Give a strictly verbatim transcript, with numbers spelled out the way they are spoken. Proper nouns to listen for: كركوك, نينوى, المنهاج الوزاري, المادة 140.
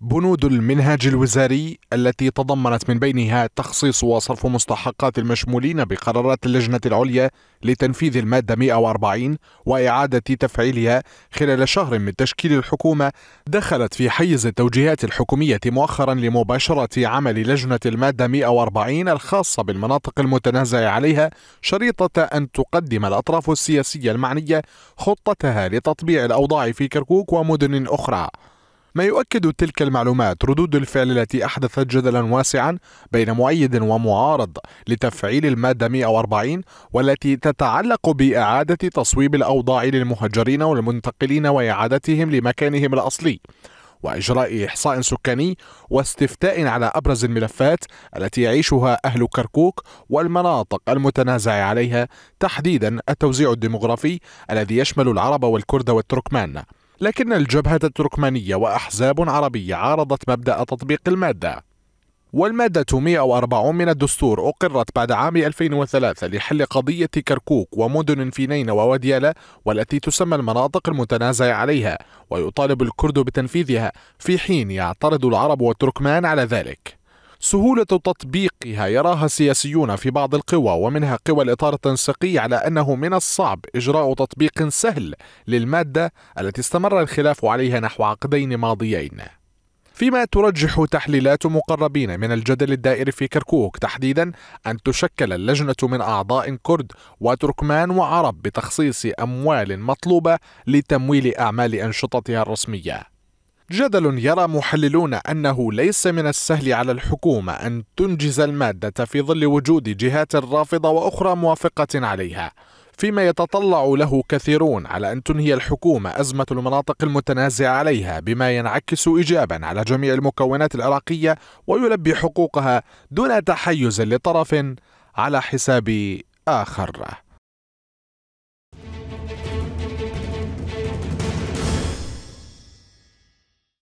بنود المنهاج الوزاري التي تضمنت من بينها تخصيص وصرف مستحقات المشمولين بقرارات اللجنة العليا لتنفيذ المادة مئة وأربعين وإعادة تفعيلها خلال شهر من تشكيل الحكومة، دخلت في حيز التوجيهات الحكومية مؤخرا لمباشرة عمل لجنة المادة مئة وأربعين الخاصة بالمناطق المتنازع عليها، شريطة أن تقدم الأطراف السياسية المعنية خطتها لتطبيع الأوضاع في كركوك ومدن أخرى. ما يؤكد تلك المعلومات ردود الفعل التي أحدثت جدلا واسعا بين مؤيد ومعارض لتفعيل المادة مئة وأربعين، والتي تتعلق بإعادة تصويب الأوضاع للمهجرين والمنتقلين وإعادتهم لمكانهم الأصلي، وإجراء إحصاء سكاني واستفتاء على أبرز الملفات التي يعيشها أهل كركوك والمناطق المتنازع عليها، تحديدا التوزيع الديمغرافي الذي يشمل العرب والكرد والتركمان. لكن الجبهة التركمانية وأحزاب عربية عارضت مبدأ تطبيق المادة، والمادة مئة وأربعين من الدستور أقرت بعد عام ألفين وثلاثة لحل قضية كركوك ومدن في نينوى ووديالة والتي تسمى المناطق المتنازع عليها، ويطالب الكرد بتنفيذها في حين يعترض العرب والتركمان على ذلك. سهولة تطبيقها يراها السياسيون في بعض القوى، ومنها قوى الإطار التنسيقي، على أنه من الصعب إجراء تطبيق سهل للمادة التي استمر الخلاف عليها نحو عقدين ماضيين، فيما ترجح تحليلات مقربين من الجدل الدائر في كركوك تحديدا أن تشكل اللجنة من أعضاء كرد وتركمان وعرب بتخصيص أموال مطلوبة لتمويل أعمال أنشطتها الرسمية. جدل يرى محللون أنه ليس من السهل على الحكومة أن تنجز المادة في ظل وجود جهات رافضة وأخرى موافقة عليها، فيما يتطلع له كثيرون على أن تنهي الحكومة أزمة المناطق المتنازع عليها، بما ينعكس إيجابا على جميع المكونات العراقية ويلبي حقوقها دون تحيز لطرف على حساب آخر.